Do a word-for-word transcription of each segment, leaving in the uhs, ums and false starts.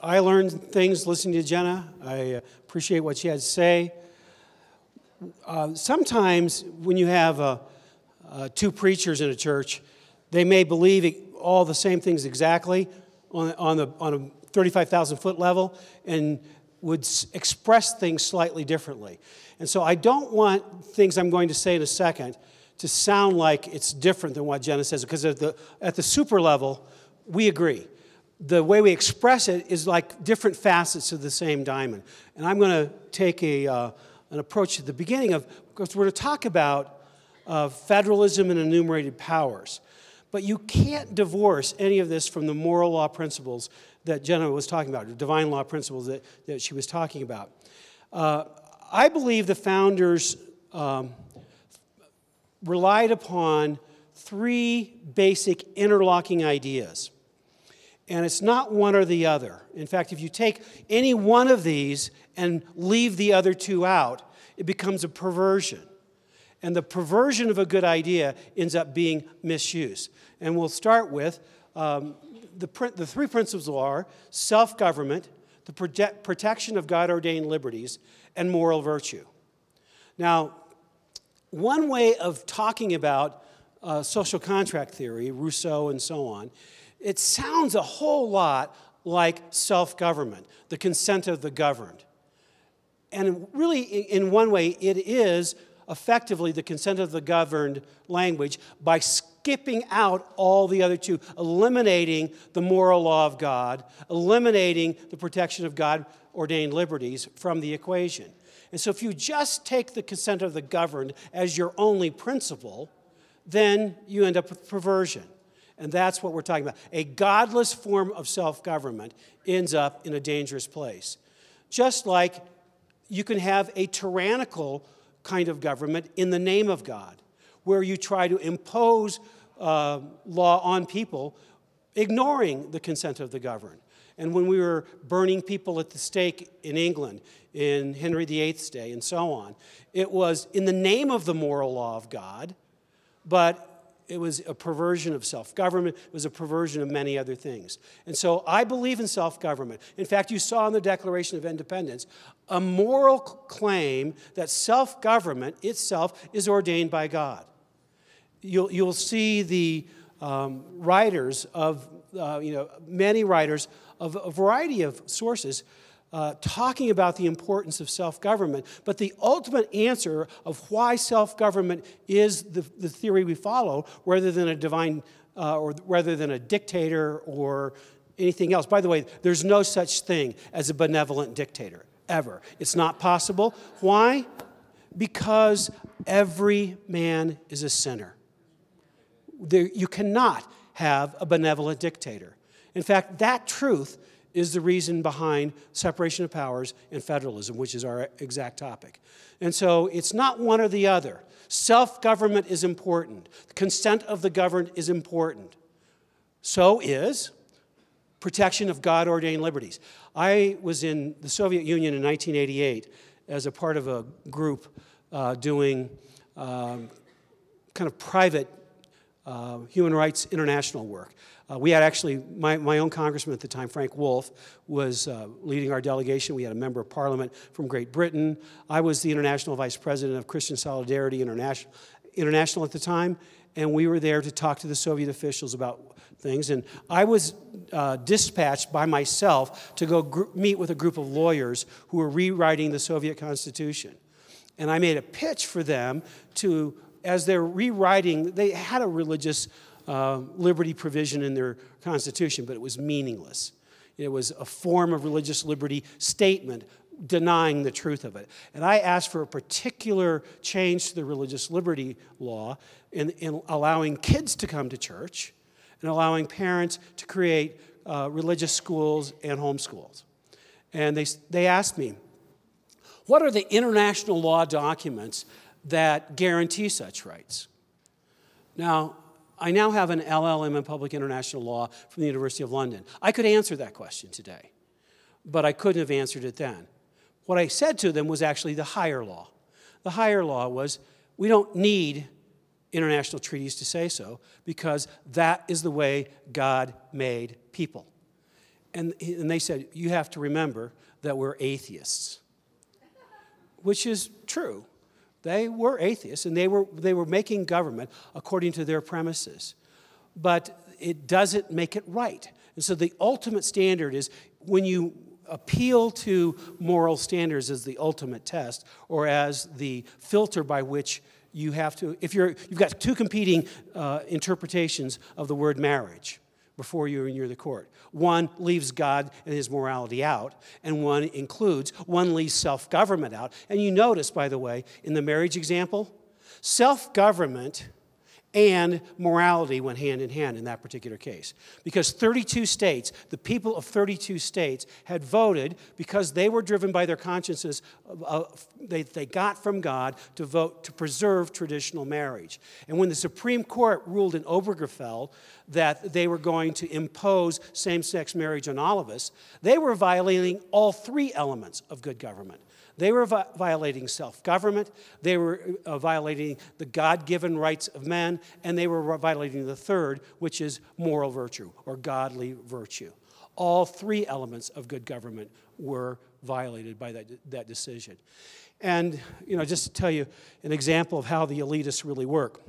I learned things listening to Jenna. I appreciate what she had to say. Uh, sometimes when you have uh, uh, two preachers in a church, they may believe all the same things exactly on, on, the, on a thirty-five thousand foot level and would s express things slightly differently. And so I don't want things I'm going to say in a second to sound like it's different than what Jenna says, because at the, at the super level, we agree. The way we express it is like different facets of the same diamond. And I'm going to take a, uh, an approach at the beginning of, because we're to talk about uh, federalism and enumerated powers. But you can't divorce any of this from the moral law principles that Jenna was talking about, the divine law principles that, that she was talking about. Uh, I believe the founders um, relied upon three basic interlocking ideas. And it's not one or the other. In fact, if you take any one of these and leave the other two out, it becomes a perversion. And the perversion of a good idea ends up being misuse. And we'll start with um, the, the three principles are self-government, the prote protection of God-ordained liberties, and moral virtue. Now, one way of talking about uh, social contract theory, Rousseau and so on, it sounds a whole lot like self-government, the consent of the governed. And really, in one way, it is effectively the consent of the governed language by skipping out all the other two, eliminating the moral law of God, eliminating the protection of God-ordained liberties from the equation. And so if you just take the consent of the governed as your only principle, then you end up with perversion. And that's what we're talking about. A godless form of self-government ends up in a dangerous place. Just like you can have a tyrannical kind of government in the name of God, where you try to impose uh, law on people, ignoring the consent of the governed. And when we were burning people at the stake in England in Henry the eighth's day and so on, it was in the name of the moral law of God, but it was a perversion of self-government. It was a perversion of many other things. And so I believe in self-government. In fact, you saw in the Declaration of Independence a moral claim that self-government itself is ordained by God. You'll, you'll see the um, writers of, uh, you know, many writers of a variety of sources Uh, talking about the importance of self-government. But the ultimate answer of why self-government is the, the theory we follow, rather than a divine, uh, or rather than a dictator or anything else. By the way, there's no such thing as a benevolent dictator, ever. It's not possible. Why? Because every man is a sinner. There, you cannot have a benevolent dictator. In fact, that truth is the reason behind separation of powers and federalism, which is our exact topic. And so it's not one or the other. Self-government is important. Consent of the governed is important. So is protection of God-ordained liberties. I was in the Soviet Union in nineteen eighty-eight as a part of a group uh, doing um, kind of private Uh, human rights international work. Uh, we had actually, my, my own congressman at the time, Frank Wolf, was uh, leading our delegation. We had a member of parliament from Great Britain. I was the international vice president of Christian Solidarity International, International at the time, and we were there to talk to the Soviet officials about things. And I was uh, dispatched by myself to go gr meet with a group of lawyers who were rewriting the Soviet Constitution. And I made a pitch for them to, as they're rewriting, they had a religious uh, liberty provision in their Constitution, but it was meaningless. It was a form of religious liberty statement denying the truth of it. And I asked for a particular change to the religious liberty law in, in allowing kids to come to church and allowing parents to create uh, religious schools and homeschools. And they, they asked me, what are the international law documents that guarantee such rights? Now, I now have an L L M in public international law from the University of London. I could answer that question today, but I couldn't have answered it then. What I said to them was actually the higher law. The higher law was, we don't need international treaties to say so, because that is the way God made people. And, and they said, you have to remember that we're atheists, which is true. They were atheists, and they were, they were making government according to their premises. But it doesn't make it right. And so the ultimate standard is when you appeal to moral standards as the ultimate test, or as the filter by which you have to, if you're, you've got two competing uh, interpretations of the word marriage before you you're in the court. One leaves God and his morality out, and one includes, one leaves self-government out. And you notice, by the way, in the marriage example, self-government and morality went hand in hand in that particular case. Because thirty-two states, the people of thirty-two states had voted because they were driven by their consciences uh, they, they got from God to vote to preserve traditional marriage. And when the Supreme Court ruled in Obergefell that they were going to impose same-sex marriage on all of us, they were violating all three elements of good government. They were violating self-government, they were violating the God-given rights of men, and they were violating the third, which is moral virtue or godly virtue. All three elements of good government were violated by that, that decision. And, you know, just to tell you an example of how the elitists really work.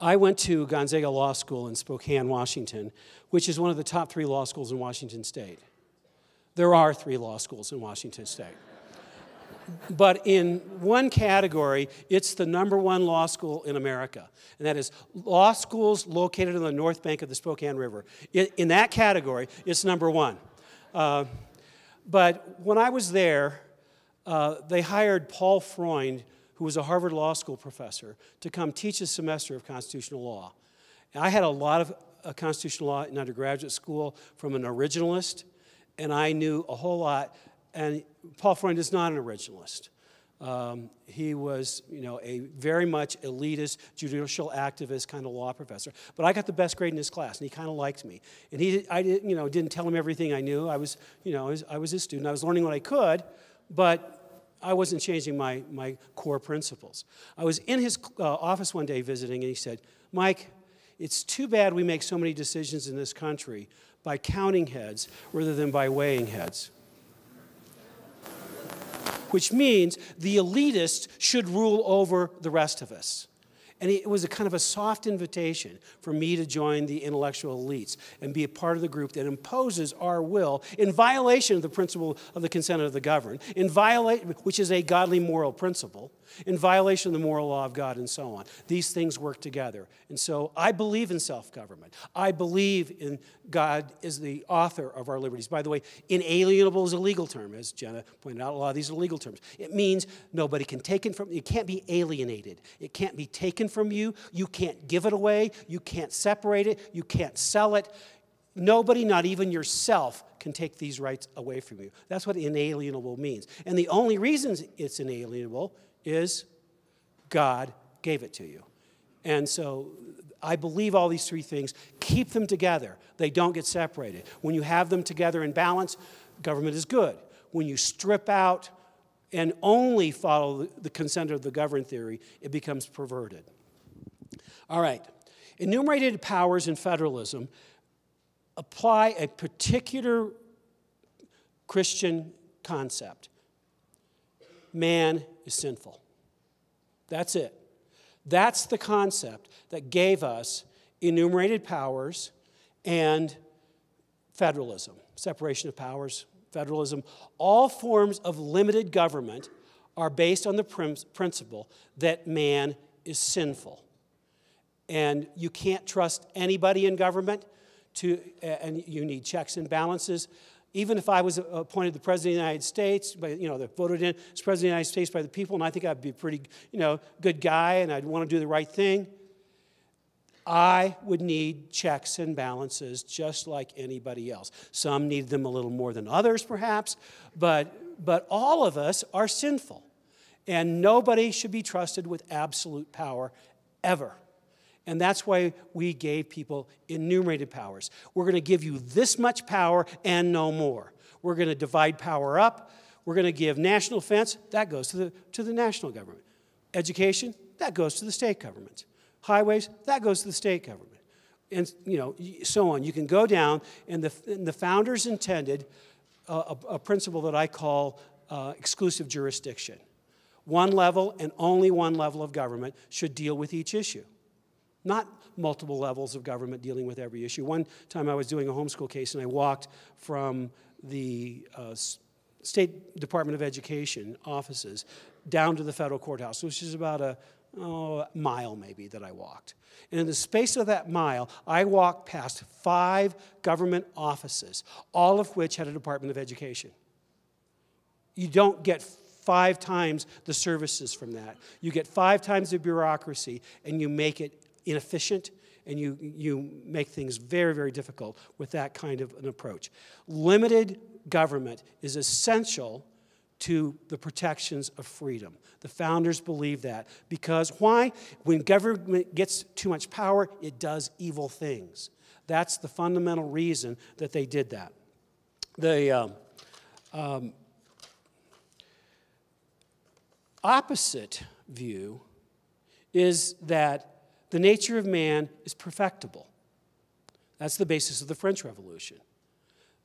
I went to Gonzaga Law School in Spokane, Washington, which is one of the top three law schools in Washington State. There are three law schools in Washington State. But in one category, it's the number one law school in America, and that is law schools located on the north bank of the Spokane River. In that category, it's number one. Uh, but when I was there, uh, they hired Paul Freund, who was a Harvard Law School professor, to come teach a semester of constitutional law. And I had a lot of uh, constitutional law in undergraduate school from an originalist, and I knew a whole lot. And Paul Freund is not an originalist. Um, he was, you know, a very much elitist, judicial activist kind of law professor. But I got the best grade in his class, and he kind of liked me. And he, I didn't, you know, didn't tell him everything I knew. I was, you know, I was, I was his student. I was learning what I could, but I wasn't changing my my core principles. I was in his uh, office one day visiting, and he said, "Mike, it's too bad we make so many decisions in this country by counting heads rather than by weighing heads." Which means the elitists should rule over the rest of us. And it was a kind of a soft invitation for me to join the intellectual elites and be a part of the group that imposes our will in violation of the principle of the consent of the governed, in violation, which is a godly moral principle, in violation of the moral law of God, and so on. These things work together. And so I believe in self-government. I believe in God as the author of our liberties. By the way, inalienable is a legal term, as Jenna pointed out. A lot of these are legal terms. It means nobody can take it from you. It can't be alienated. It can't be taken from you. You can't give it away. You can't separate it. You can't sell it. Nobody, not even yourself, can take these rights away from you. That's what inalienable means. And the only reason it's inalienable is God gave it to you. And so I believe all these three things. Keep them together. They don't get separated. When you have them together in balance, government is good. When you strip out and only follow the consent of the governed theory, it becomes perverted. All right. Enumerated powers in federalism apply a particular Christian concept. Man is sinful. That's it. That's the concept that gave us enumerated powers and federalism, separation of powers, federalism. All forms of limited government are based on the principle that man is sinful. And you can't trust anybody in government, to, and you need checks and balances. Even if I was appointed the President of the United States, by, you know, they're voted in as President of the United States by the people, and I think I'd be a pretty, you know, good guy, and I'd want to do the right thing, I would need checks and balances just like anybody else. Some need them a little more than others, perhaps, but, but all of us are sinful, and nobody should be trusted with absolute power ever. And that's why we gave people enumerated powers. We're going to give you this much power and no more. We're going to divide power up. We're going to give national defense. That goes to the, to the national government. Education, that goes to the state government. Highways, that goes to the state government. and you know, so on. You can go down, and the, and the founders intended a, a principle that I call uh, exclusive jurisdiction. One level and only one level of government should deal with each issue, not multiple levels of government dealing with every issue. One time I was doing a homeschool case, and I walked from the uh, State Department of Education offices down to the federal courthouse, which is about a oh, mile maybe that I walked. And in the space of that mile, I walked past five government offices, all of which had a Department of Education. You don't get five times the services from that. You get five times the bureaucracy, and you make it inefficient, and you, you make things very, very difficult with that kind of an approach. Limited government is essential to the protections of freedom. The founders believed that because why? When government gets too much power, it does evil things. That's the fundamental reason that they did that. The um, um, opposite view is that the nature of man is perfectible. That's the basis of the French Revolution.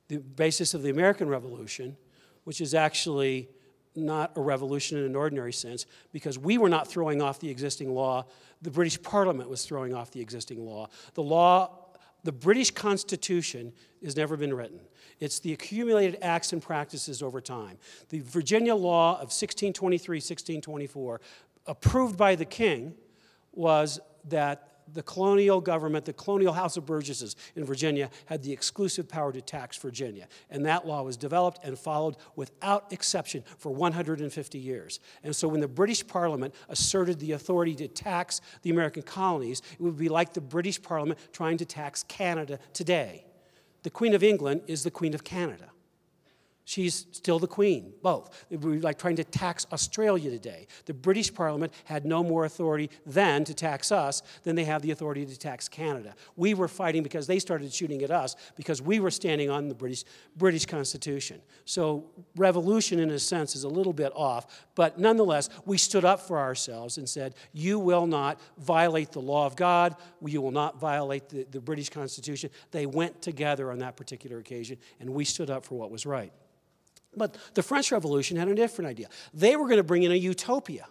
The basis of the American Revolution, which is actually not a revolution in an ordinary sense, because we were not throwing off the existing law. The British Parliament was throwing off the existing law. The law, the British Constitution has never been written. It's the accumulated acts and practices over time. The Virginia law of sixteen twenty-three, sixteen twenty-four, approved by the king, was that the colonial government, the colonial House of Burgesses in Virginia, had the exclusive power to tax Virginia. And that law was developed and followed without exception for one hundred fifty years. And so when the British Parliament asserted the authority to tax the American colonies, it would be like the British Parliament trying to tax Canada today. The Queen of England is the Queen of Canada. She's still the queen, both. It would be like trying to tax Australia today. The British Parliament had no more authority then to tax us than they have the authority to tax Canada. We were fighting because they started shooting at us because we were standing on the British, British Constitution. So revolution, in a sense, is a little bit off. But nonetheless, we stood up for ourselves and said, you will not violate the law of God. You will not violate the, the British Constitution. They went together on that particular occasion, and we stood up for what was right. But the French Revolution had a different idea. They were going to bring in a utopia.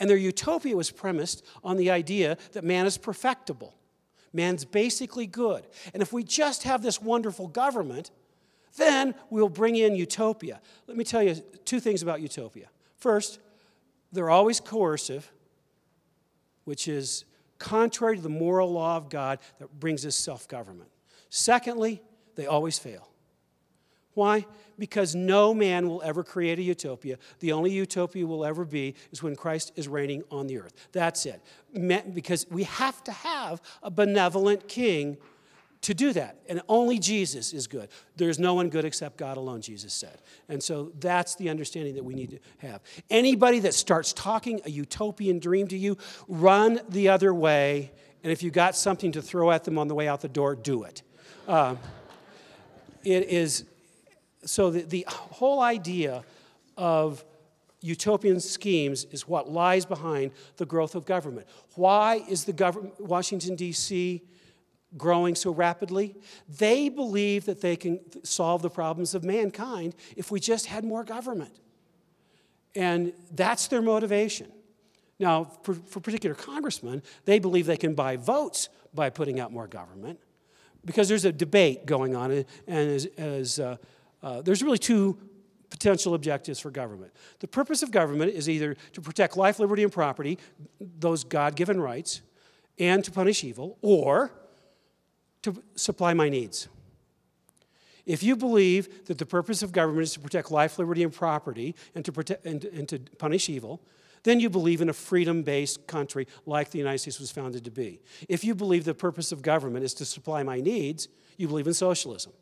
And their utopia was premised on the idea that man is perfectible. Man's basically good. And if we just have this wonderful government, then we'll bring in utopia. Let me tell you two things about utopia. First, they're always coercive, which is contrary to the moral law of God that brings us self-government. Secondly, they always fail. Why? Because no man will ever create a utopia. The only utopia will ever be is when Christ is reigning on the earth. That's it. Because we have to have a benevolent king to do that. And only Jesus is good. There's no one good except God alone, Jesus said. And so that's the understanding that we need to have. Anybody that starts talking a utopian dream to you, run the other way. And if you got something to throw at them on the way out the door, do it. Um, it is... So the, the whole idea of utopian schemes is what lies behind the growth of government. Why is the government, Washington, D C growing so rapidly? They believe that they can solve the problems of mankind if we just had more government. And that's their motivation. Now, for, for particular congressmen, they believe they can buy votes by putting out more government because there's a debate going on, and as... as uh, Uh, there's really two potential objectives for government. The purpose of government is either to protect life, liberty, and property, those God-given rights, and to punish evil, or to supply my needs. If you believe that the purpose of government is to protect life, liberty, and property, and to, protect, and, and to punish evil, then you believe in a freedom-based country like the United States was founded to be. If you believe the purpose of government is to supply my needs, you believe in socialism.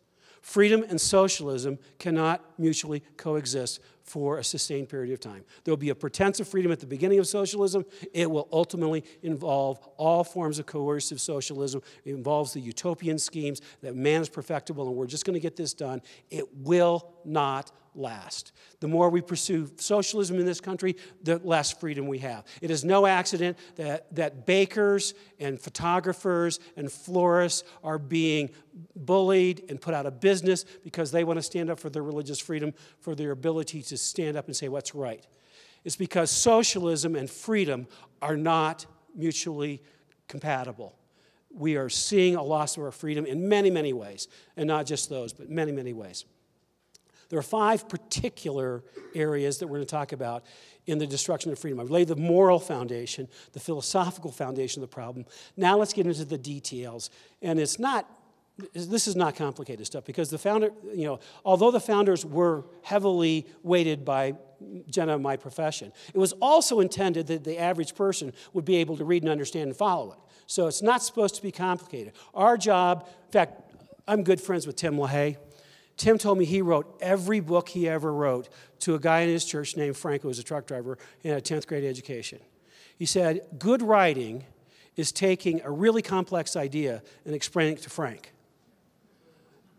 Freedom and socialism cannot mutually coexist for a sustained period of time. There will be a pretense of freedom at the beginning of socialism. It will ultimately involve all forms of coercive socialism. It involves the utopian schemes that man is perfectible and we're just going to get this done. It will not last. The more we pursue socialism in this country, the less freedom we have. It is no accident that, that bakers and photographers and florists are being bullied and put out of business because they want to stand up for their religious freedom, for their ability to stand up and say what's right. It's because socialism and freedom are not mutually compatible. We are seeing a loss of our freedom in many, many ways, and not just those, but many, many ways. There are five particular areas that we're going to talk about in the destruction of freedom. I've laid the moral foundation, the philosophical foundation of the problem. Now let's get into the details. And it's not, this is not complicated stuff, because the founder, you know, although the founders were heavily weighted by Jenna and my profession, it was also intended that the average person would be able to read and understand and follow it. So it's not supposed to be complicated. Our job, in fact, I'm good friends with Tim LaHaye. Tim told me he wrote every book he ever wrote to a guy in his church named Frank, who was a truck driver and had a tenth grade education. He said, good writing is taking a really complex idea and explaining it to Frank.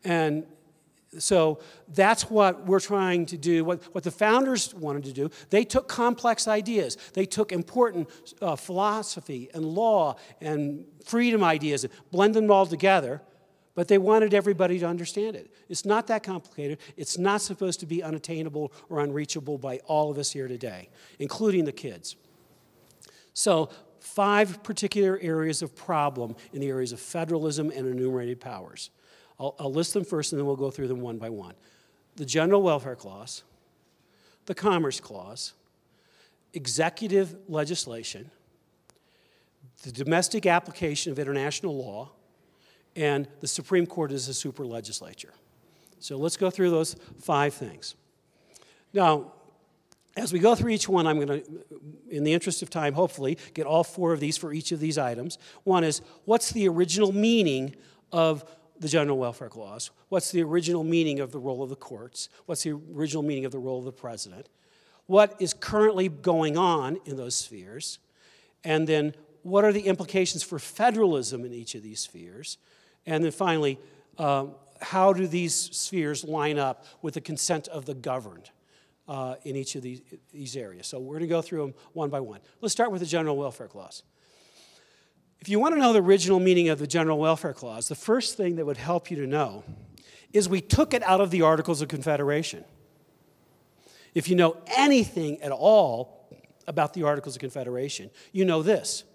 And so that's what we're trying to do, what, what the founders wanted to do. They took complex ideas. They took important uh, philosophy and law and freedom ideas and blend them all together. But they wanted everybody to understand it. It's not that complicated. It's not supposed to be unattainable or unreachable by all of us here today, including the kids. So five particular areas of problem in the areas of federalism and enumerated powers. I'll, I'll list them first, and then we'll go through them one by one. The General Welfare Clause, the Commerce Clause, executive legislation, the domestic application of international law, and the Supreme Court is a super legislature. So let's go through those five things. Now, as we go through each one, I'm going to, in the interest of time, hopefully, get all four of these for each of these items. One is, what's the original meaning of the General Welfare Clause? What's the original meaning of the role of the courts? What's the original meaning of the role of the president? What is currently going on in those spheres? And then, what are the implications for federalism in each of these spheres? And then finally, um, how do these spheres line up with the consent of the governed uh, in each of these, these areas? So we're going to go through them one by one. Let's start with the General Welfare Clause. If you want to know the original meaning of the General Welfare Clause, the first thing that would help you to know is we took it out of the Articles of Confederation. If you know anything at all about the Articles of Confederation, you know this.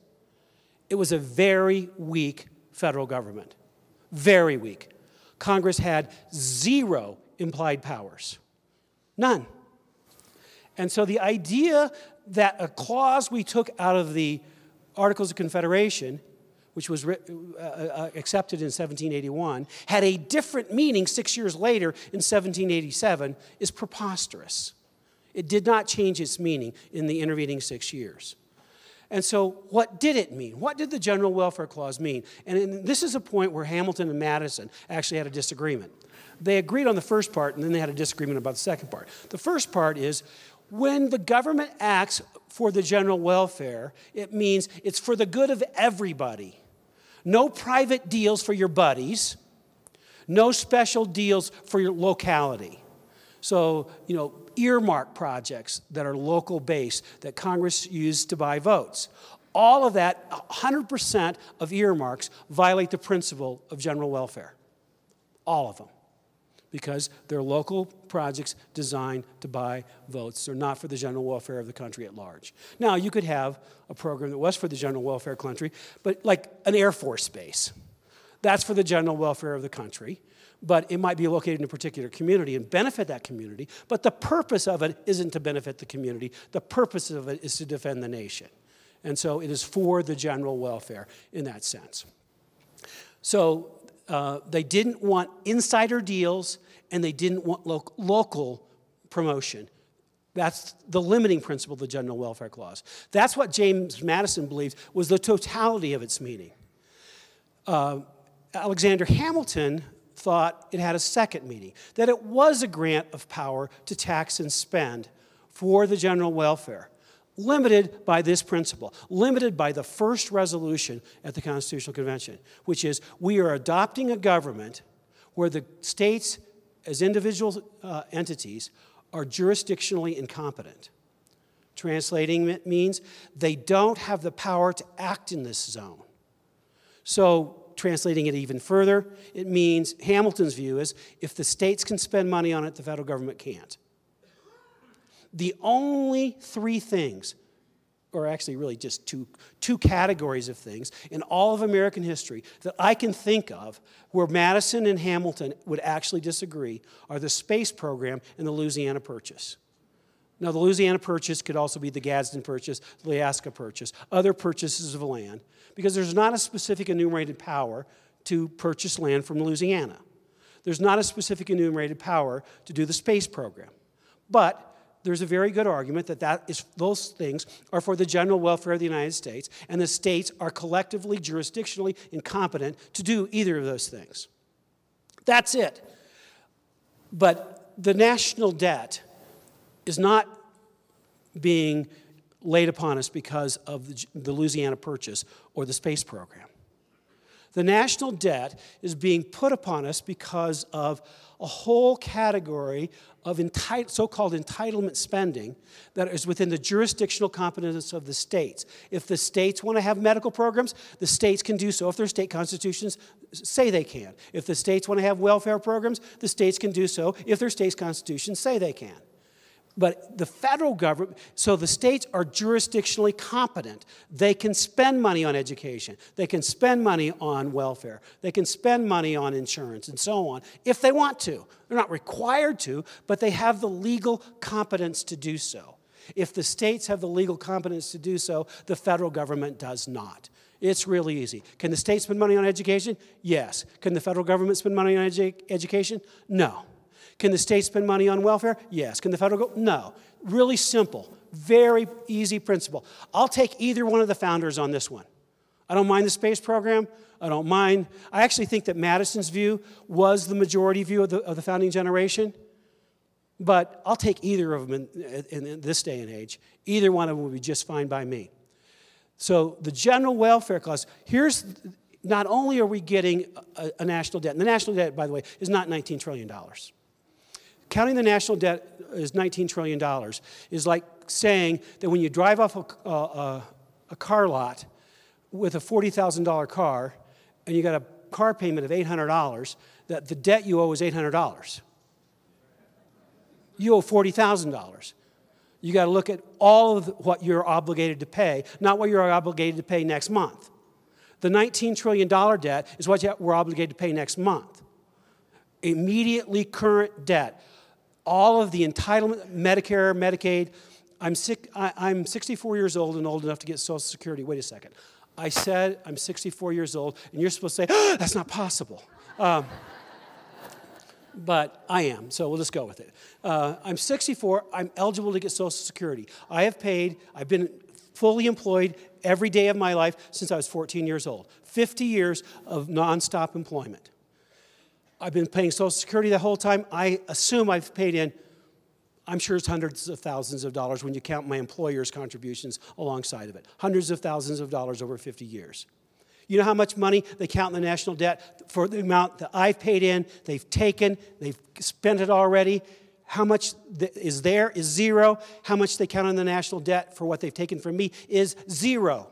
It was a very weak federal government, very weak. Congress had zero implied powers, none. And so the idea that a clause we took out of the Articles of Confederation, which was uh, uh, accepted in seventeen eighty-one, had a different meaning six years later in seventeen eighty-seven is preposterous. It did not change its meaning in the intervening six years. And so what did it mean? What did the General Welfare Clause mean? And, and this is a point where Hamilton and Madison actually had a disagreement. They agreed on the first part, and then they had a disagreement about the second part. The first part is, when the government acts for the general welfare, it means it's for the good of everybody. No private deals for your buddies. No special deals for your locality. So, you know, earmark projects that are local based that Congress used to buy votes. All of that, one hundred percent of earmarks violate the principle of general welfare. All of them. Because they're local projects designed to buy votes. They're not for the general welfare of the country at large. Now, you could have a program that was for the general welfare country, but like an Air Force base. That's for the general welfare of the country. But it might be located in a particular community and benefit that community, but the purpose of it isn't to benefit the community. The purpose of it is to defend the nation. And so it is for the general welfare in that sense. So uh, they didn't want insider deals, and they didn't want lo- local promotion. That's the limiting principle of the General Welfare Clause. That's what James Madison believed was the totality of its meaning. Uh, Alexander Hamilton thought it had a second meaning, that it was a grant of power to tax and spend for the general welfare, limited by this principle, limited by the first resolution at the Constitutional Convention, which is we are adopting a government where the states as individual uh, entities are jurisdictionally incompetent. Translating it means they don't have the power to act in this zone. So translating it even further, it means Hamilton's view is if the states can spend money on it, the federal government can't. The only three things, or actually really just two, two categories of things in all of American history that I can think of where Madison and Hamilton would actually disagree are the space program and the Louisiana Purchase. Now, the Louisiana Purchase could also be the Gadsden Purchase, the Alaska Purchase, other purchases of land, because there's not a specific enumerated power to purchase land from Louisiana. There's not a specific enumerated power to do the space program. But there's a very good argument that, that is, those things are for the general welfare of the United States, and the states are collectively, jurisdictionally incompetent to do either of those things. That's it. But the national debt is not being laid upon us because of the, the Louisiana Purchase or the space program. The national debt is being put upon us because of a whole category of enti- so-called entitlement spending that is within the jurisdictional competence of the states. If the states want to have medical programs, the states can do so if their state constitutions say they can. If the states want to have welfare programs, the states can do so if their state's constitutions say they can. But the federal government, so the states are jurisdictionally competent. They can spend money on education. They can spend money on welfare. They can spend money on insurance and so on if they want to. They're not required to, but they have the legal competence to do so. If the states have the legal competence to do so, the federal government does not. It's really easy. Can the states spend money on education? Yes. Can the federal government spend money on edu- education? No. Can the state spend money on welfare? Yes. Can the federal go? No. Really simple, very easy principle. I'll take either one of the founders on this one. I don't mind the space program. I don't mind. I actually think that Madison's view was the majority view of the, of the founding generation. But I'll take either of them in, in, in this day and age. Either one of them would be just fine by me. So the general welfare clause, here's, not only are we getting a, a national debt, and the national debt, by the way, is not nineteen trillion dollars. Counting the national debt as nineteen trillion dollars is like saying that when you drive off a, a, a car lot with a forty thousand dollar car and you got a car payment of eight hundred dollars, that the debt you owe is eight hundred dollars. You owe forty thousand dollars. You got to look at all of what you're obligated to pay, not what you're obligated to pay next month. The nineteen trillion dollar debt is what we're obligated to pay next month. Immediately current debt. All of the entitlement, Medicare, Medicaid. I'm, sick, I, I'm sixty-four years old and old enough to get Social Security. Wait a second. I said I'm sixty-four years old, and you're supposed to say, oh, that's not possible. Um, but I am, so we'll just go with it. Uh, I'm sixty-four. I'm eligible to get Social Security. I have paid, I've been fully employed every day of my life since I was fourteen years old. fifty years of nonstop employment. I've been paying Social Security the whole time. I assume I've paid in, I'm sure it's hundreds of thousands of dollars when you count my employer's contributions alongside of it. Hundreds of thousands of dollars over fifty years. You know how much money they count in the national debt for the amount that I've paid in, they've taken, they've spent it already. How much is there is zero. How much they count in the national debt for what they've taken from me is zero.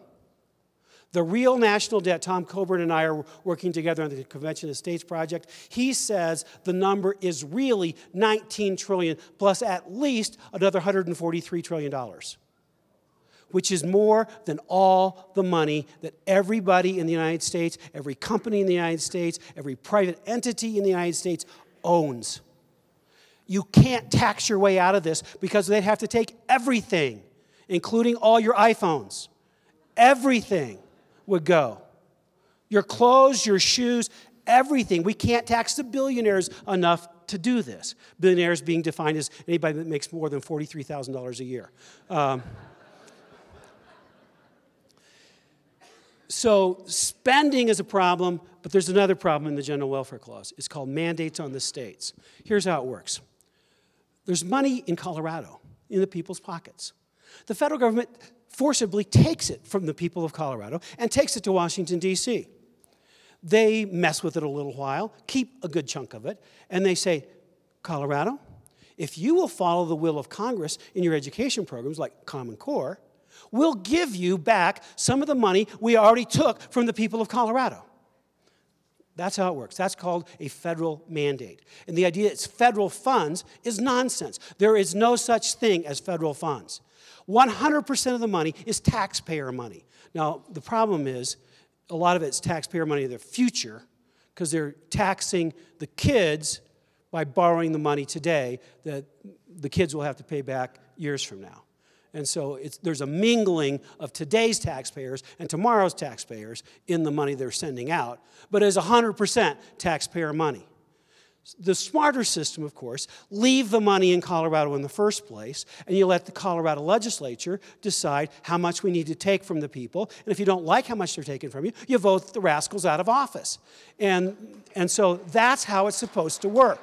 The real national debt, Tom Coburn and I are working together on the Convention of the States project, he says the number is really nineteen trillion dollars plus at least another one hundred forty-three trillion dollars, which is more than all the money that everybody in the United States, every company in the United States, every private entity in the United States owns. You can't tax your way out of this because they'd have to take everything, including all your iPhones. Everything would go. Your clothes, your shoes, everything. We can't tax the billionaires enough to do this. Billionaires being defined as anybody that makes more than forty-three thousand dollars a year. Um, so spending is a problem, but there's another problem in the General Welfare Clause. It's called mandates on the states. Here's how it works. There's money in Colorado in the people's pockets. The federal government forcibly takes it from the people of Colorado and takes it to Washington, D C They mess with it a little while, keep a good chunk of it, and they say, Colorado, If you will follow the will of Congress in your education programs like Common Core, we'll give you back some of the money we already took from the people of Colorado. That's how it works. That's called a federal mandate. And the idea that it's federal funds is nonsense. There is no such thing as federal funds. one hundred percent of the money is taxpayer money. Now, the problem is a lot of it's taxpayer money of the future because they're taxing the kids by borrowing the money today that the kids will have to pay back years from now. And so it's, there's a mingling of today's taxpayers and tomorrow's taxpayers in the money they're sending out, but it's one hundred percent taxpayer money. The smarter system, of course, leave the money in Colorado in the first place, and you let the Colorado legislature decide how much we need to take from the people. And if you don't like how much they're taking from you, you vote the rascals out of office. And, and so that's how it's supposed to work.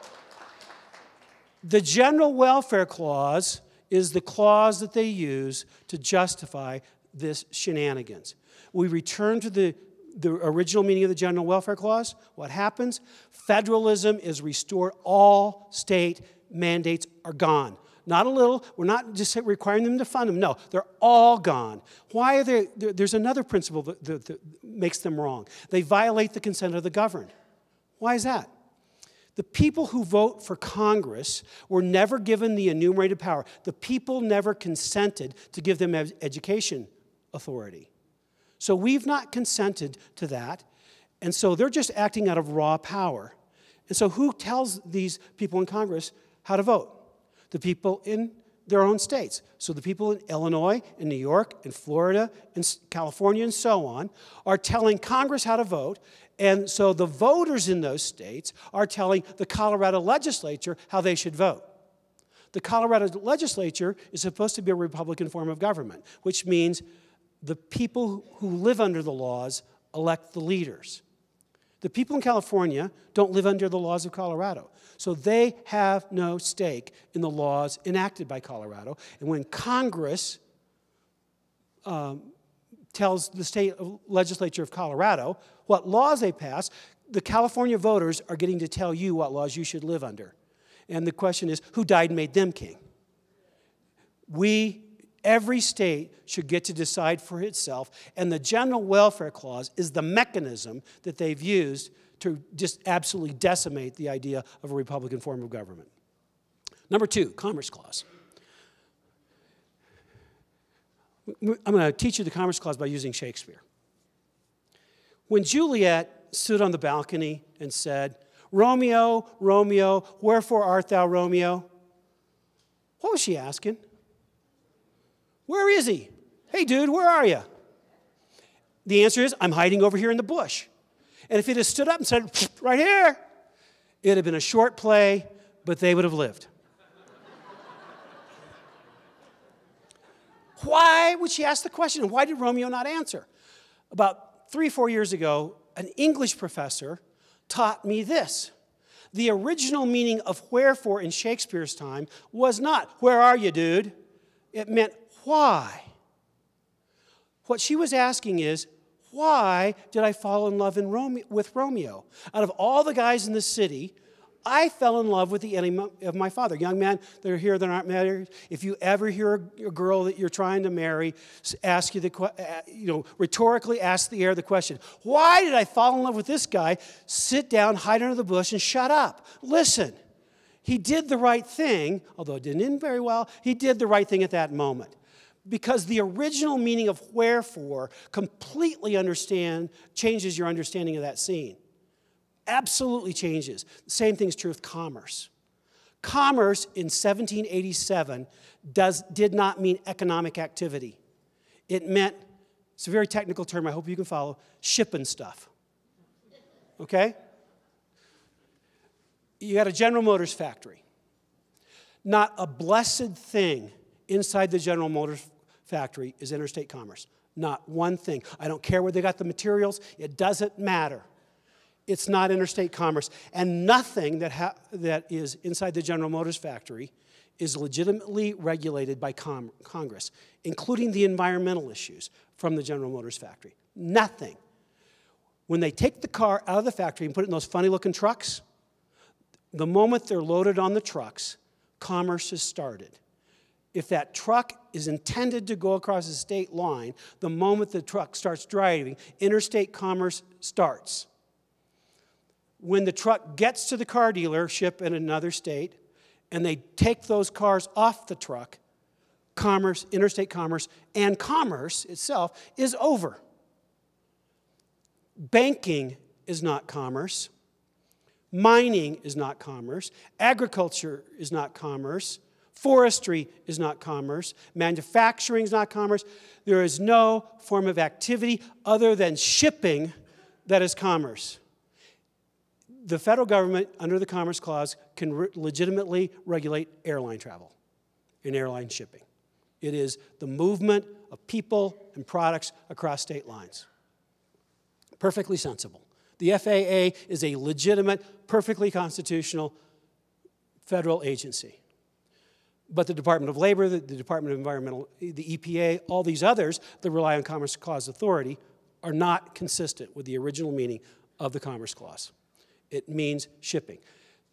The General Welfare Clause is the clause that they use to justify this shenanigans. We return to the, the original meaning of the General Welfare Clause. What happens? Federalism is restored. All state mandates are gone. Not a little. We're not just requiring them to fund them. No, they're all gone. Why are they? There's another principle that, that, that makes them wrong. They violate the consent of the governed. Why is that? The people who vote for Congress were never given the enumerated power. The people never consented to give them education authority. So we've not consented to that. And so they're just acting out of raw power. And so who tells these people in Congress how to vote? The people in their own states. So the people in Illinois, in New York, in Florida, in California, and so on, are telling Congress how to vote. And so the voters in those states are telling the Colorado legislature how they should vote. The Colorado legislature is supposed to be a Republican form of government, which means the people who live under the laws elect the leaders. The people in California don't live under the laws of Colorado, so they have no stake in the laws enacted by Colorado. And when Congress um, tells the state legislature of Colorado what laws they pass, the California voters are getting to tell you what laws you should live under. And the question is, who died and made them king? We, every state, should get to decide for itself, and the General Welfare Clause is the mechanism that they've used to just absolutely decimate the idea of a Republican form of government. Number two, Commerce Clause. I'm going to teach you the Commerce Clause by using Shakespeare. When Juliet stood on the balcony and said, "Romeo, Romeo, wherefore art thou Romeo?" What was she asking? Where is he? Hey, dude, where are you? The answer is, I'm hiding over here in the bush. And if he'd have stood up and said, right here, it'd have been a short play, but they would have lived. Why would she ask the question? And why did Romeo not answer? About three, four years ago, an English professor taught me this. The original meaning of wherefore in Shakespeare's time was not, where are you, dude? It meant why. What she was asking is, why did I fall in love in Rome with Romeo? Out of all the guys in the city, I fell in love with the enemy of my father. Young man, they're here, they're not married. If you ever hear a girl that you're trying to marry ask you the, you know, rhetorically ask the air the question, why did I fall in love with this guy? Sit down, hide under the bush, and shut up. Listen, he did the right thing, although it didn't end very well. He did the right thing at that moment, because the original meaning of wherefore completely understand changes your understanding of that scene. Absolutely changes. The same thing's true with commerce. Commerce in seventeen eighty-seven does, did not mean economic activity. It meant, it's a very technical term, I hope you can follow, shipping stuff. Okay? You got a General Motors factory. Not a blessed thing inside the General Motors factory is interstate commerce. Not one thing. I don't care where they got the materials, it doesn't matter. It's not interstate commerce. And nothing that, ha that is inside the General Motors factory is legitimately regulated by com Congress, including the environmental issues from the General Motors factory. Nothing. When they take the car out of the factory and put it in those funny-looking trucks, the moment they're loaded on the trucks, commerce is started. If that truck is intended to go across a state line, the moment the truck starts driving, interstate commerce starts. When the truck gets to the car dealership in another state, and they take those cars off the truck, commerce, interstate commerce, and commerce itself is over. Banking is not commerce. Mining is not commerce. Agriculture is not commerce. Forestry is not commerce. Manufacturing is not commerce. There is no form of activity other than shipping that is commerce. The federal government, under the Commerce Clause, can re- legitimately regulate airline travel and airline shipping. It is the movement of people and products across state lines. Perfectly sensible. The F A A is a legitimate, perfectly constitutional federal agency. But the Department of Labor, the Department of Environmental, the E P A, all these others that rely on Commerce Clause authority are not consistent with the original meaning of the Commerce Clause. It means shipping.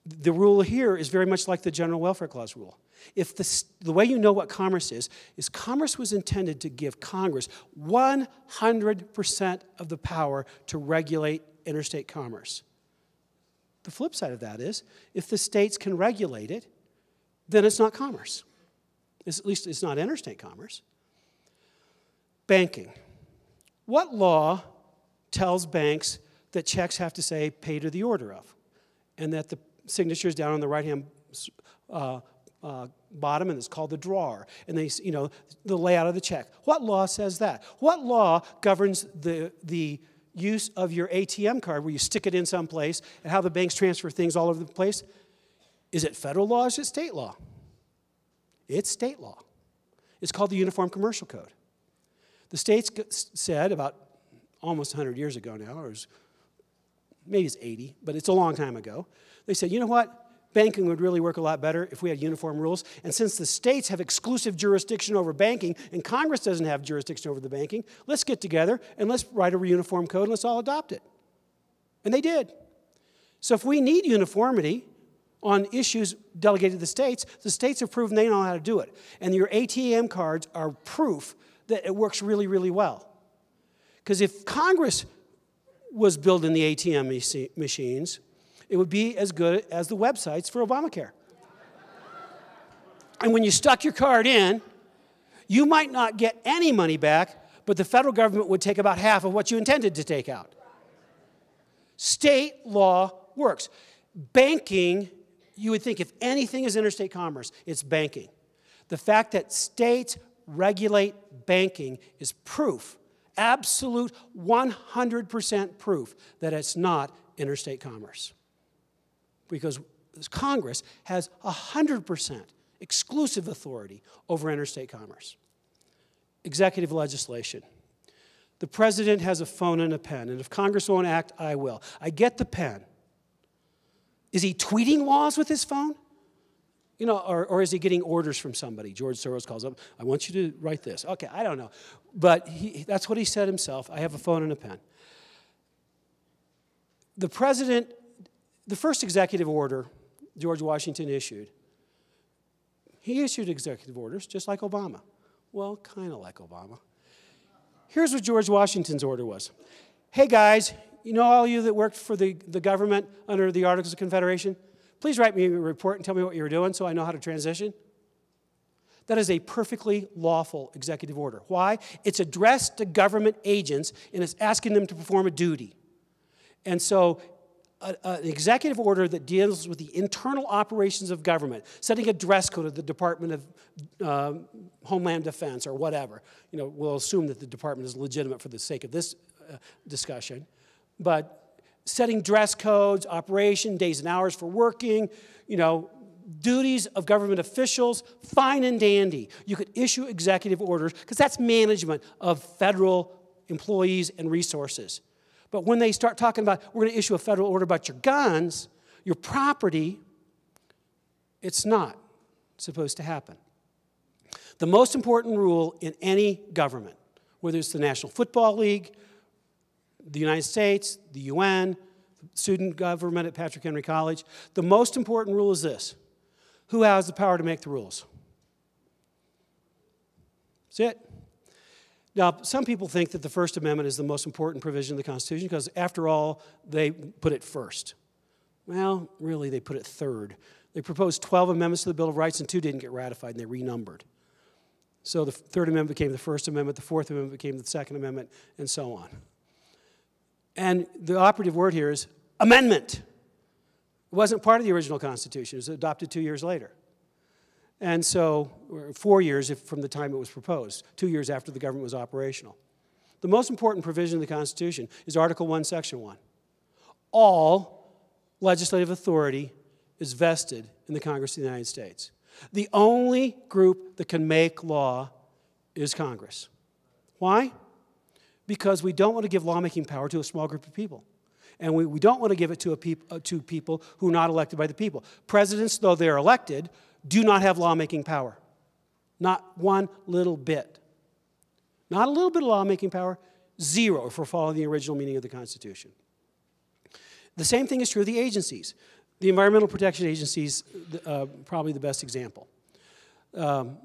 The rule here is very much like the General Welfare Clause rule. If the, the way you know what commerce is, is commerce was intended to give Congress one hundred percent of the power to regulate interstate commerce. The flip side of that is, if the states can regulate it, then it's not commerce. It's, at least it's not interstate commerce. Banking. What law tells banks that checks have to say pay to the order of, and that the signature is down on the right-hand uh, uh, bottom, and it's called the drawer, and they, you know, the layout of the check? What law says that? What law governs the, the use of your A T M card where you stick it in some place and how the banks transfer things all over the place? Is it federal law or is it state law? It's state law. It's called the Uniform Commercial Code. The states said about almost one hundred years ago now, or was, maybe it's eighty, but it's a long time ago, they said, you know what? Banking would really work a lot better if we had uniform rules. And since the states have exclusive jurisdiction over banking and Congress doesn't have jurisdiction over the banking, let's get together and let's write a uniform code and let's all adopt it. And they did. So if we need uniformity on issues delegated to the states, the states have proven they know how to do it. And your A T M cards are proof that it works really, really well. Because if Congress was building the A T M machines, it would be as good as the websites for Obamacare. And when you stuck your card in, you might not get any money back, but the federal government would take about half of what you intended to take out. State law works. Banking, you would think if anything is interstate commerce, it's banking. The fact that states regulate banking is proof, absolute one hundred percent proof that it's not interstate commerce, because Congress has one hundred percent exclusive authority over interstate commerce. Executive legislation. The president has a phone and a pen, and if Congress won't act, I will. I get the pen. Is he tweeting laws with his phone? You know, or, or is he getting orders from somebody? George Soros calls up, I want you to write this. Okay, I don't know. But he, that's what he said himself. I have a phone and a pen. The president, the first executive order George Washington issued, he issued executive orders just like Obama. Well, kind of like Obama. Here's what George Washington's order was. Hey guys, you know all you that worked for the, the government under the Articles of Confederation? Please write me a report and tell me what you're doing so I know how to transition. That is a perfectly lawful executive order. Why? It's addressed to government agents and it's asking them to perform a duty. And so an executive order that deals with the internal operations of government, setting a dress code of the Department of uh, Homeland Defense or whatever, you know, we'll assume that the department is legitimate for the sake of this uh, discussion, but setting dress codes, operation, days and hours for working, you know, duties of government officials, fine and dandy. You could issue executive orders because that's management of federal employees and resources. But when they start talking about, we're going to issue a federal order about your guns, your property, it's not supposed to happen. The most important rule in any government, whether it's the National Football League, the United States, the U N, student government at Patrick Henry College, the most important rule is this. Who has the power to make the rules? That's it. Now, some people think that the First Amendment is the most important provision of the Constitution because, after all, they put it first. Well, really, they put it third. They proposed twelve amendments to the Bill of Rights, and two didn't get ratified, and they renumbered. So the Third Amendment became the First Amendment, the Fourth Amendment became the Second Amendment, and so on. And the operative word here is amendment. It wasn't part of the original Constitution. It was adopted two years later. And so, four years if from the time it was proposed, two years after the government was operational. The most important provision of the Constitution is Article one, Section one. All legislative authority is vested in the Congress of the United States. The only group that can make law is Congress. Why? Because we don't want to give lawmaking power to a small group of people. And we, we don't want to give it to, a peop uh, to people who are not elected by the people. Presidents, though they're elected, do not have lawmaking power. Not one little bit. Not a little bit of lawmaking power, zero for following the original meaning of the Constitution. The same thing is true of the agencies. The Environmental Protection Agency is uh, probably the best example. Um,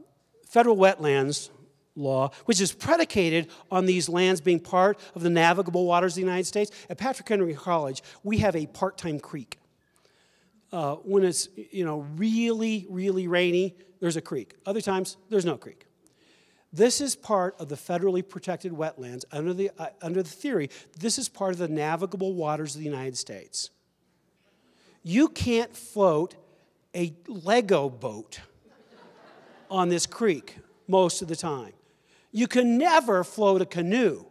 federal wetlands law, which is predicated on these lands being part of the navigable waters of the United States. At Patrick Henry College, we have a part-time creek. Uh, when it's, you know, really, really rainy, there's a creek. Other times, there's no creek. This is part of the federally protected wetlands under the, uh, under the theory, this is part of the navigable waters of the United States. You can't float a Lego boat on this creek most of the time. You can never float a canoe,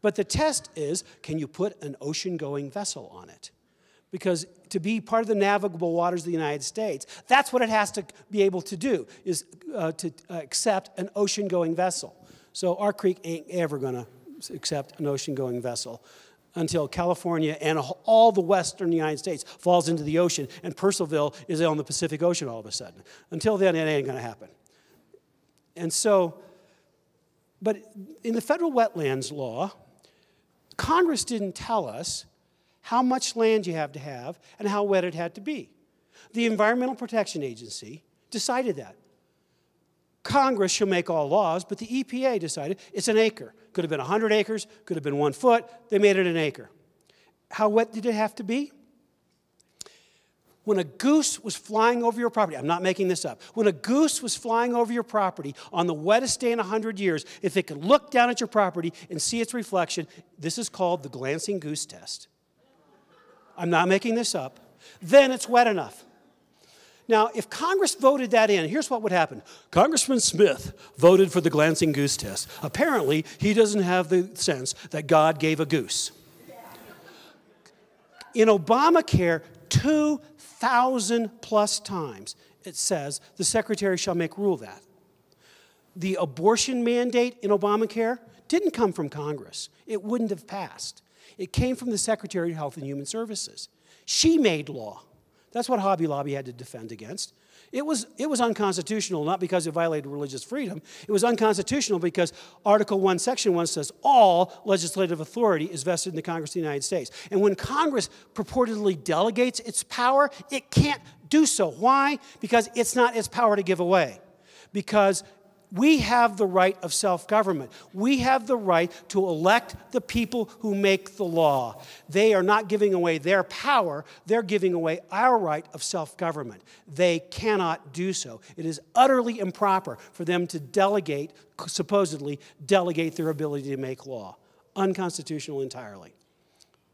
but the test is, can you put an ocean-going vessel on it? Because to be part of the navigable waters of the United States, that's what it has to be able to do, is uh, to uh, accept an ocean-going vessel. So our creek ain't ever gonna accept an ocean-going vessel until California and all the western United States falls into the ocean and Percivalville is on the Pacific Ocean all of a sudden. Until then, it ain't gonna happen. And so, but in the federal wetlands law, Congress didn't tell us how much land you have to have and how wet it had to be. The Environmental Protection Agency decided that. Congress shall make all laws, but the E P A decided it's an acre. Could have been one hundred acres, could have been one foot, they made it an acre. How wet did it have to be? When a goose was flying over your property, I'm not making this up, when a goose was flying over your property on the wettest day in one hundred years, if it could look down at your property and see its reflection, this is called the glancing goose test. I'm not making this up, then it's wet enough. Now, if Congress voted that in, here's what would happen. Congressman Smith voted for the glancing goose test. Apparently, he doesn't have the sense that God gave a goose. In Obamacare, two thousand plus times it says, the secretary shall make rule that. The abortion mandate in Obamacare didn't come from Congress. It wouldn't have passed. It came from the Secretary of Health and Human Services. She made law. That's what Hobby Lobby had to defend against. It was, it was unconstitutional, not because it violated religious freedom. It was unconstitutional because Article one, Section one says all legislative authority is vested in the Congress of the United States. And when Congress purportedly delegates its power, it can't do so. Why? Because it's not its power to give away. Because we have the right of self-government. We have the right to elect the people who make the law. They are not giving away their power. They're giving away our right of self-government. They cannot do so. It is utterly improper for them to delegate, supposedly delegate their ability to make law. Unconstitutional entirely.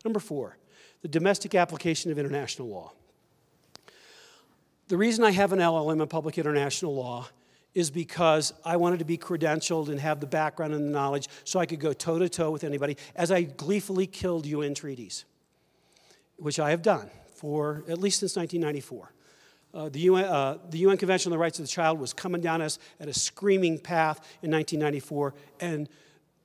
Number four, the domestic application of international law. The reason I have an L L M in public international law is because I wanted to be credentialed and have the background and the knowledge so I could go toe-to-toe with anybody, as I gleefully killed U N treaties, which I have done for at least since nineteen ninety-four. Uh, the, U N, uh, the U N Convention on the Rights of the Child was coming down us at a screaming path in nineteen ninety-four, and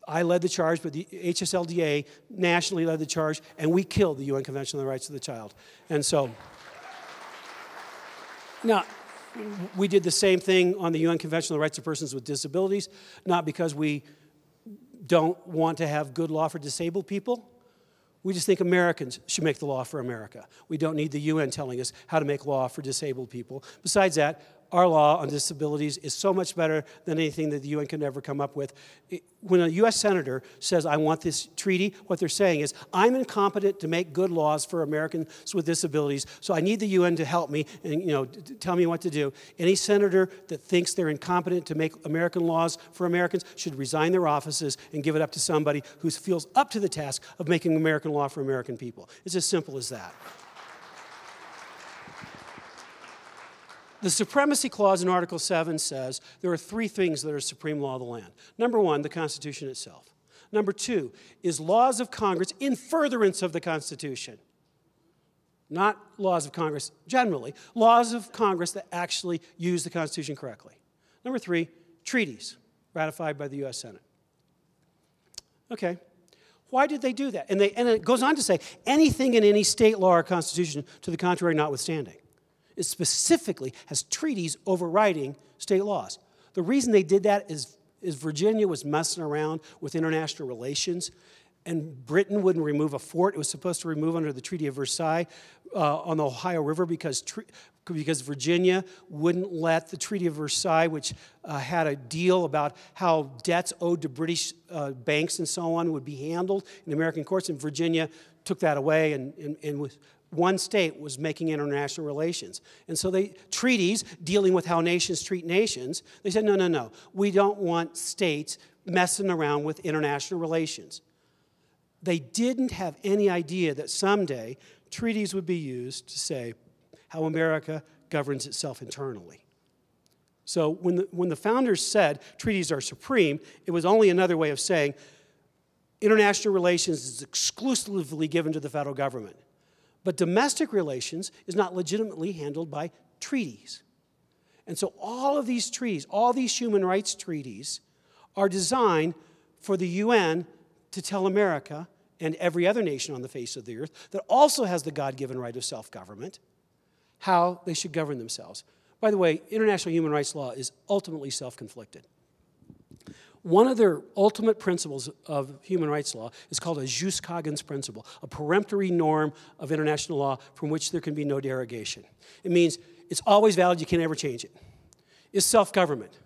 I led the charge, but the H S L D A nationally led the charge, and we killed the U N Convention on the Rights of the Child. And so, now, we did the same thing on the U N Convention on the Rights of Persons with Disabilities, not because we don't want to have good law for disabled people. We just think Americans should make the law for America. We don't need the U N telling us how to make law for disabled people. Besides that, our law on disabilities is so much better than anything that the U N could ever come up with. When a U S senator says, I want this treaty, what they're saying is, I'm incompetent to make good laws for Americans with disabilities, so I need the U N to help me and you know, tell me what to do. Any senator that thinks they're incompetent to make American laws for Americans should resign their offices and give it up to somebody who feels up to the task of making American law for American people. It's as simple as that. The Supremacy Clause in Article seven says there are three things that are supreme law of the land. Number one, the Constitution itself. Number two is laws of Congress in furtherance of the Constitution. Not laws of Congress generally, laws of Congress that actually use the Constitution correctly. Number three, treaties ratified by the U S Senate. Okay. Why did they do that? And, they, and it goes on to say, anything in any state law or constitution to the contrary notwithstanding. It specifically has treaties overriding state laws. The reason they did that is, is Virginia was messing around with international relations, and Britain wouldn't remove a fort it was supposed to remove under the Treaty of Versailles uh, on the Ohio River because, because Virginia wouldn't let the Treaty of Versailles, which uh, had a deal about how debts owed to British uh, banks and so on would be handled in American courts, and Virginia took that away and, and, and was... One state was making international relations. And so they, treaties dealing with how nations treat nations, they said, no, no, no, we don't want states messing around with international relations. They didn't have any idea that someday treaties would be used to say how America governs itself internally. So when the, when the founders said treaties are supreme, it was only another way of saying international relations is exclusively given to the federal government. But domestic relations is not legitimately handled by treaties. And so all of these treaties, all these human rights treaties, are designed for the U N to tell America and every other nation on the face of the earth that also has the God-given right of self-government, how they should govern themselves. By the way, international human rights law is ultimately self-conflicted. One of their ultimate principles of human rights law is called a jus cogens principle, a peremptory norm of international law from which there can be no derogation. It means it's always valid, you can't ever change it. It's self-government.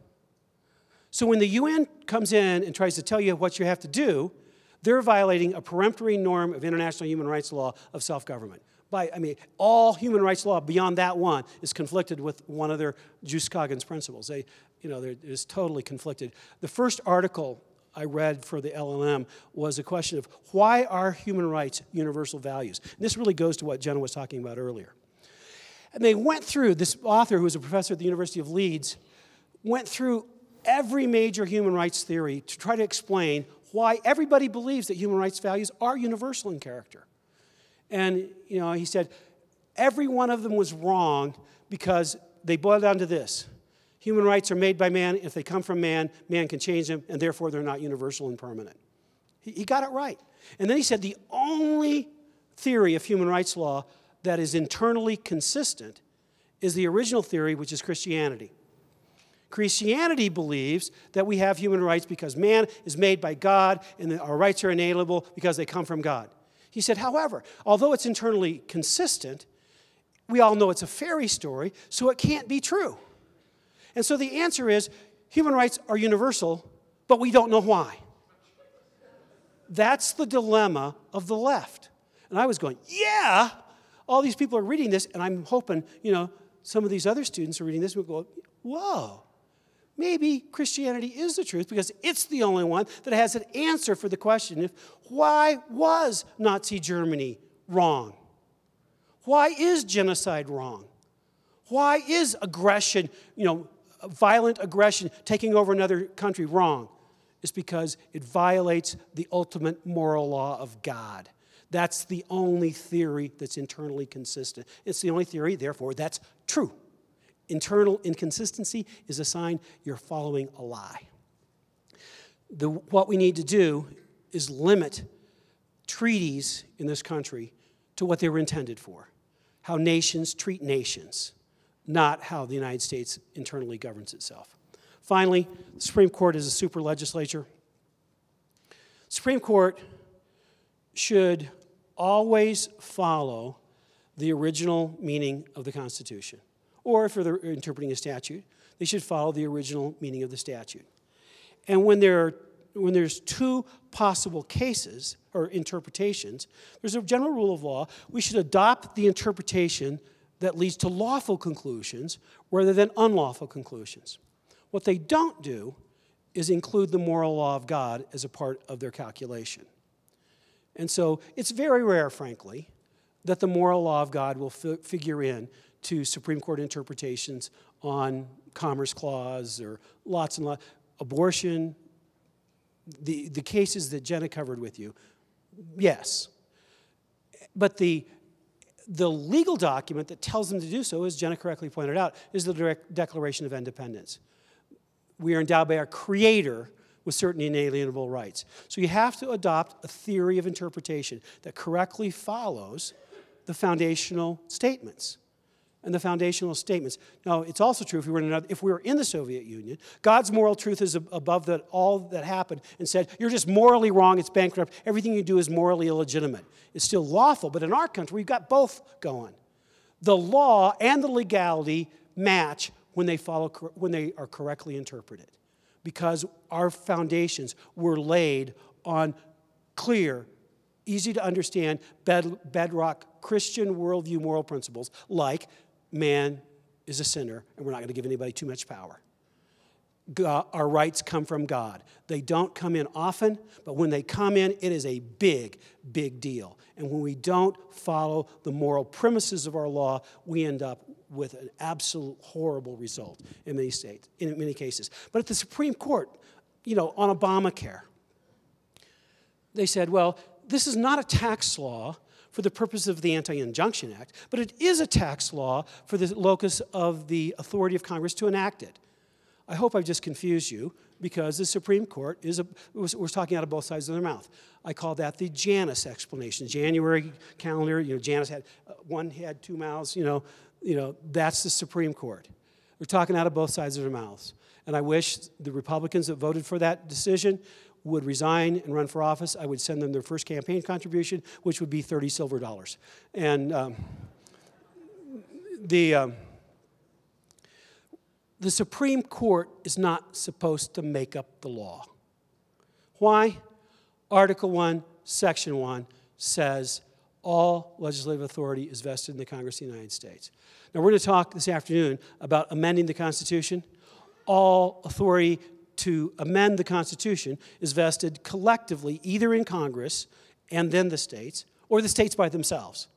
So when the U N comes in and tries to tell you what you have to do, they're violating a peremptory norm of international human rights law of self-government. By, I mean, all human rights law beyond that one is conflicted with one of their jus cogens principles. They, you know, it is totally conflicted. The first article I read for the L L M was a question of why are human rights universal values? And this really goes to what Jenna was talking about earlier. And they went through, this author who was a professor at the University of Leeds, went through every major human rights theory to try to explain why everybody believes that human rights values are universal in character. And, you know, he said, every one of them was wrong because they boiled down to this. Human rights are made by man. If they come from man, man can change them, and therefore they're not universal and permanent. He, he got it right. And then he said the only theory of human rights law that is internally consistent is the original theory, which is Christianity. Christianity believes that we have human rights because man is made by God, and that our rights are inalienable because they come from God. He said, however, although it's internally consistent, we all know it's a fairy story, so it can't be true. And so the answer is, human rights are universal, but we don't know why. That's the dilemma of the left. And I was going, yeah, all these people are reading this, and I'm hoping, you know, some of these other students are reading this and will go, whoa. Maybe Christianity is the truth because it's the only one that has an answer for the question of why was Nazi Germany wrong? Why is genocide wrong? Why is aggression, you know, violent aggression taking over another country wrong? It's because it violates the ultimate moral law of God. That's the only theory that's internally consistent. It's the only theory, therefore, that's true. Internal inconsistency is a sign you're following a lie. The, what we need to do is limit treaties in this country to what they were intended for, how nations treat nations, not how the United States internally governs itself. Finally, the Supreme Court is a super legislature. The Supreme Court should always follow the original meaning of the Constitution. Or if they're interpreting a statute, they should follow the original meaning of the statute. And when there are, when there's two possible cases or interpretations, there's a general rule of law. We should adopt the interpretation that leads to lawful conclusions rather than unlawful conclusions. What they don't do is include the moral law of God as a part of their calculation. And so it's very rare, frankly, that the moral law of God will fi- figure in to Supreme Court interpretations on Commerce Clause or lots and lots, abortion, the, the cases that Jenna covered with you, yes. But the, the legal document that tells them to do so, as Jenna correctly pointed out, is the direct Declaration of Independence. We are endowed by our Creator with certain inalienable rights. So you have to adopt a theory of interpretation that correctly follows the foundational statements. And the foundational statements. Now, it's also true if we were in another, if we were in the Soviet Union, God's moral truth is above that, all that happened, and said, you're just morally wrong, it's bankrupt, everything you do is morally illegitimate. It's still lawful, but in our country, we've got both going. The law and the legality match when they follow, when they are correctly interpreted, because our foundations were laid on clear, easy to understand, bed, bedrock Christian worldview moral principles like man is a sinner and we're not going to give anybody too much power. God, our rights come from God. They don't come in often, but when they come in, it is a big, big deal. And when we don't follow the moral premises of our law, we end up with an absolute horrible result in many states, in many cases. But at the Supreme Court, you know, on Obamacare, they said, well, this is not a tax law for the purpose of the Anti-Injunction Act, but it is a tax law for the locus of the authority of Congress to enact it. I hope I've just confused you, because the Supreme Court is a, we're talking out of both sides of their mouth. I call that the Janus explanation. January calendar, you know, Janus had uh, one head, two mouths, you know, you know, that's the Supreme Court. We're talking out of both sides of their mouths. And I wish the Republicans that voted for that decision would resign and run for office. I would send them their first campaign contribution, which would be thirty silver dollars. And um, the, um, the Supreme Court is not supposed to make up the law. Why? Article one, Section one says all legislative authority is vested in the Congress of the United States. Now, we're going to talk this afternoon about amending the Constitution. All authority to amend the Constitution is vested collectively either in Congress and then the states, or the states by themselves.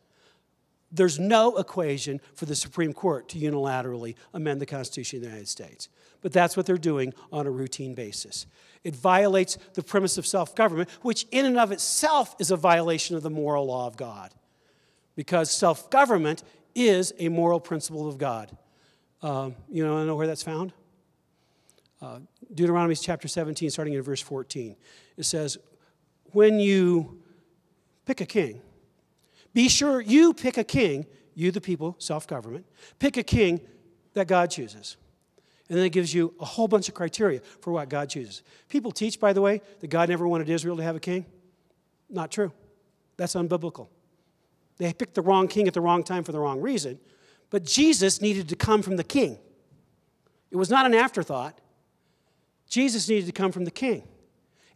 There's no equation for the Supreme Court to unilaterally amend the Constitution of the United States. But that's what they're doing on a routine basis. It violates the premise of self-government, which in and of itself is a violation of the moral law of God, because self-government is a moral principle of God. Um, you know, I don't know where that's found? Uh, Deuteronomy chapter seventeen, starting in verse fourteen. It says, when you pick a king, be sure you pick a king, you the people, self-government, pick a king that God chooses. And then it gives you a whole bunch of criteria for what God chooses. People teach, by the way, that God never wanted Israel to have a king. Not true. That's unbiblical. They picked the wrong king at the wrong time for the wrong reason, but Jesus needed to come from the king. It was not an afterthought. Jesus needed to come from the king.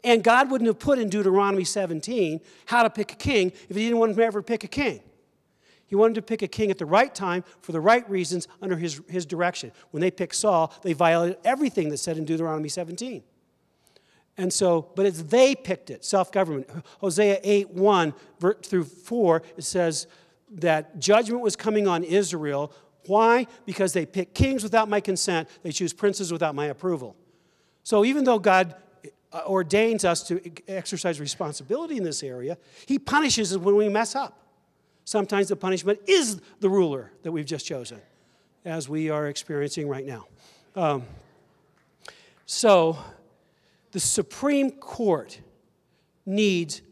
And God wouldn't have put in Deuteronomy seventeen how to pick a king if he didn't want to ever pick a king. He wanted to pick a king at the right time for the right reasons under his, his direction. When they picked Saul, they violated everything that's said in Deuteronomy seventeen. And so, but it's they picked it, self-government. Hosea eight, one through four, it says that judgment was coming on Israel. Why? Because they pick kings without my consent. They choose princes without my approval. So even though God ordains us to exercise responsibility in this area, he punishes us when we mess up. Sometimes the punishment is the ruler that we've just chosen, as we are experiencing right now. Um, so the Supreme Court needs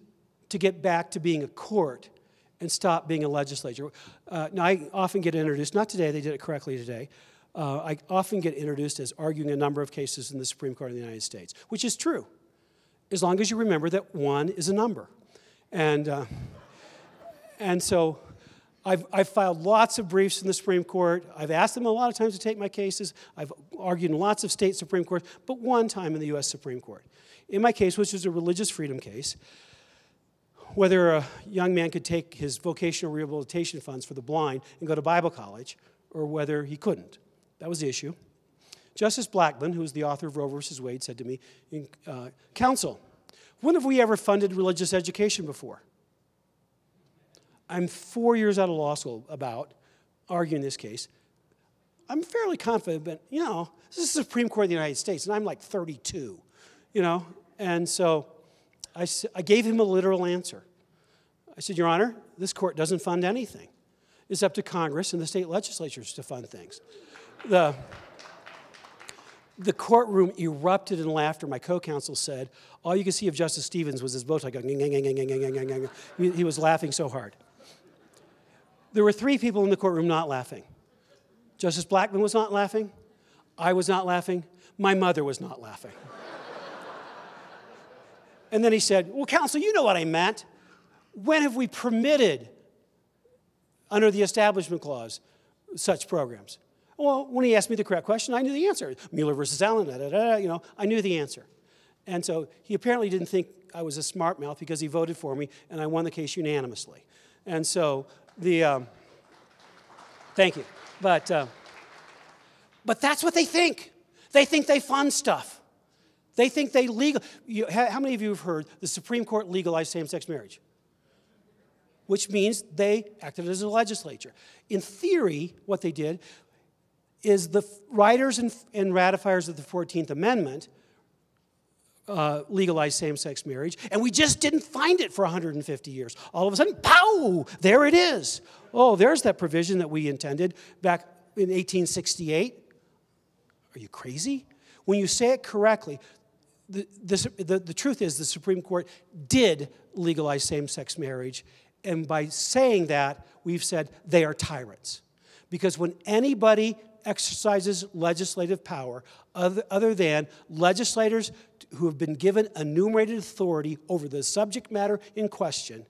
to get back to being a court and stop being a legislature. Uh, now, I often get introduced, not today, they did it correctly today, Uh, I often get introduced as arguing a number of cases in the Supreme Court of the United States, which is true, as long as you remember that one is a number. And uh, and so I've, I've filed lots of briefs in the Supreme Court. I've asked them a lot of times to take my cases. I've argued in lots of state Supreme Courts, but one time in the U S Supreme Court. In my case, which was a religious freedom case, whether a young man could take his vocational rehabilitation funds for the blind and go to Bible college, or whether he couldn't. That was the issue. Justice Blackmun, who was the author of Roe versus Wade, said to me, uh, counsel, when have we ever funded religious education before? I'm four years out of law school about arguing this case. I'm fairly confident, but, you know, this is the Supreme Court of the United States, and I'm like thirty-two, you know? And so I, I gave him a literal answer. I said, Your Honor, this court doesn't fund anything. It's up to Congress and the state legislatures to fund things. The, the courtroom erupted in laughter. My co-counsel said, all you could see of Justice Stevens was his bow tie going, gang, gang, gang, gang, gang, gang, gang. He, he was laughing so hard. There were three people in the courtroom not laughing. Justice Blackmun was not laughing. I was not laughing. My mother was not laughing. And then he said, well, counsel, you know what I meant. When have we permitted, under the Establishment Clause, such programs? Well, when he asked me the correct question, I knew the answer. Mueller versus Allen, da, da, da, you know, I knew the answer. And so he apparently didn't think I was a smart mouth because he voted for me, and I won the case unanimously. And so the, um, thank you. But, uh, but that's what they think. They think they fund stuff. They think they legal. You, how many of you have heard the Supreme Court legalized same-sex marriage? Which means they acted as a legislature. In theory, what they did is the writers and, and ratifiers of the fourteenth Amendment uh, legalized same-sex marriage, and we just didn't find it for one hundred fifty years. All of a sudden, pow! There it is. Oh, there's that provision that we intended back in eighteen sixty-eight. Are you crazy? When you say it correctly, The, the, the, the truth is the Supreme Court did legalize same-sex marriage, and by saying that, we've said they are tyrants. Because when anybody exercises legislative power other, other than legislators who have been given enumerated authority over the subject matter in question,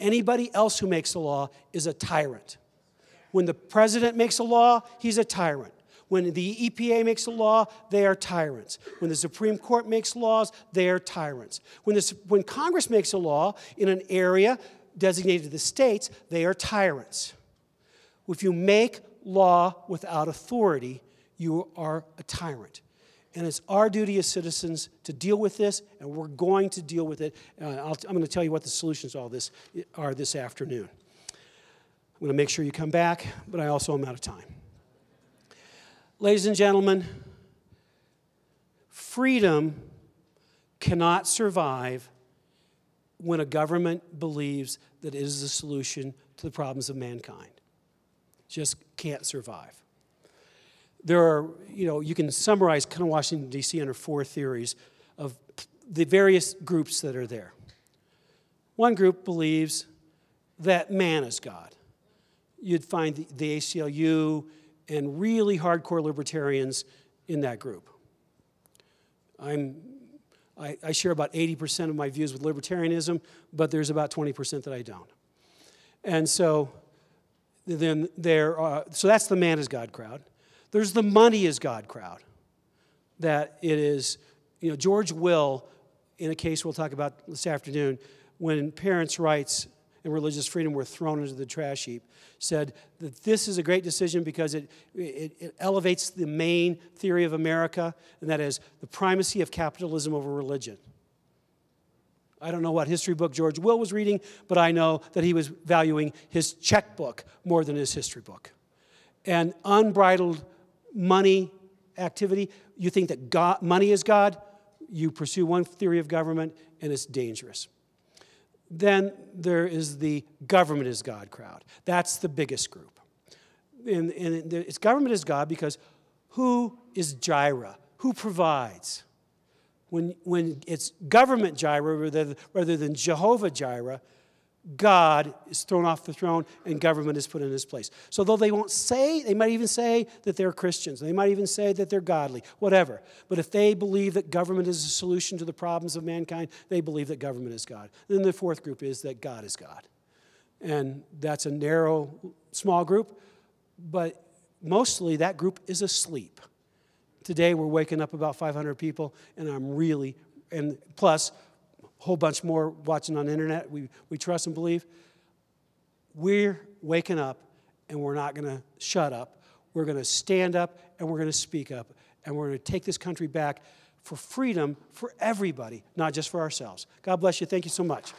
anybody else who makes a law is a tyrant. When the president makes a law, he's a tyrant. When the E P A makes a law, they are tyrants. When the Supreme Court makes laws, they are tyrants. When, the, when Congress makes a law in an area designated to the states, they are tyrants. If you make law without authority, you are a tyrant. And it's our duty as citizens to deal with this, and we're going to deal with it. Uh, I'll, I'm going to tell you what the solutions to all this are this afternoon. I'm going to make sure you come back, but I also am out of time. Ladies and gentlemen, freedom cannot survive when a government believes that it is the solution to the problems of mankind. Just can't survive. There are, you know, you can summarize kind of Washington, D C under four theories of the various groups that are there. One group believes that man is God. You'd find the, the A C L U, and really hardcore libertarians in that group. I'm, I, I share about eighty percent of my views with libertarianism, but there's about twenty percent that I don't. And so, then there are, so that's the man is God crowd. There's the money is God crowd. That it is, you know, George Will, in a case we'll talk about this afternoon, when parents' rights and religious freedom were thrown into the trash heap, said that this is a great decision because it, it, it elevates the main theory of America, and that is the primacy of capitalism over religion. I don't know what history book George Will was reading, but I know that he was valuing his checkbook more than his history book. And unbridled money activity, you think that God, money is God, you pursue one theory of government, and it's dangerous. Then there is the government is God crowd. That's the biggest group. And, and it's government is God because who is Jireh? Who provides? When, when it's government Jireh rather than, rather than Jehovah Jireh, God is thrown off the throne and government is put in his place. So though they won't say, they might even say that they're Christians. They might even say that they're godly, whatever. But if they believe that government is a solution to the problems of mankind, they believe that government is God. And then the fourth group is that God is God. And that's a narrow, small group, but mostly that group is asleep. Today we're waking up about five hundred people, and I'm really, and plus a whole bunch more watching on the internet, we, we trust and believe. We're waking up, and we're not gonna shut up. We're gonna stand up, and we're gonna speak up, and we're gonna take this country back for freedom for everybody, not just for ourselves. God bless you, thank you so much.